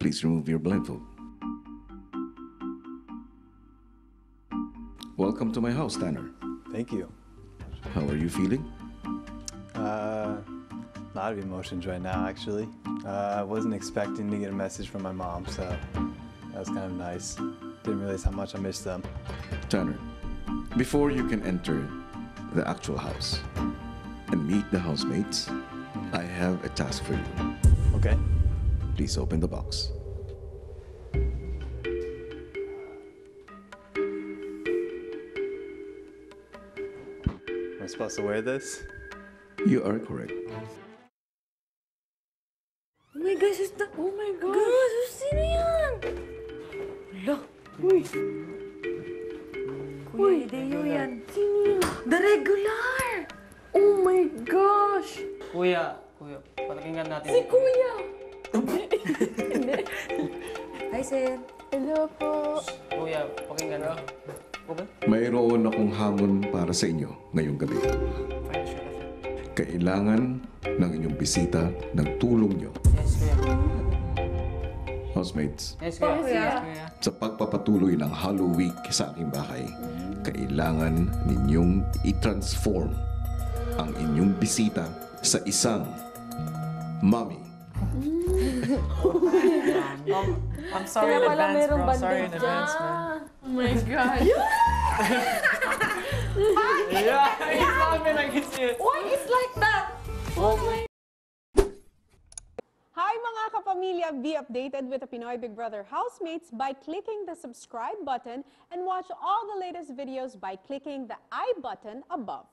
Please remove your blindfold. Welcome to my house, Tanner. Thank you. How are you feeling? A lot of emotions right now, actually. I wasn't expecting to get a message from my mom, so that was kind of nice. Didn't realize how much I missed them. Tanner, before you can enter the actual house and meet the housemates, I have a task for you. Okay. Please open the box. Am I supposed to wear this? You are correct. Oh my gosh, it's the... Oh my gosh, sino yan? Hello? Uy! Kuya Hideo yan. Sino yan? The regular! Oh my gosh! Kuya, palakinggan natin. Si Kuya! Hi, sir. Hello po. Kuya, pakinggan na. Mayroon akong hamon para sa inyo ngayong gabi. Kailangan ng inyong bisita ng tulong nyo. Yes, Kuya. Housemates. Yes, Kuya. Sa pagpapatuloy ng Hollow Week sa aking bahay, kailangan ninyong i-transform ang inyong bisita sa isang mommy. I'm sorry in advance, bro. I'm sorry in advance, man. Oh my God. Yeah, it's laughing, I can see it. Why is like that? Oh my... Hi mga kapamilya! Be updated with the Pinoy Big Brother housemates by clicking the subscribe button and watch all the latest videos by clicking the I button above.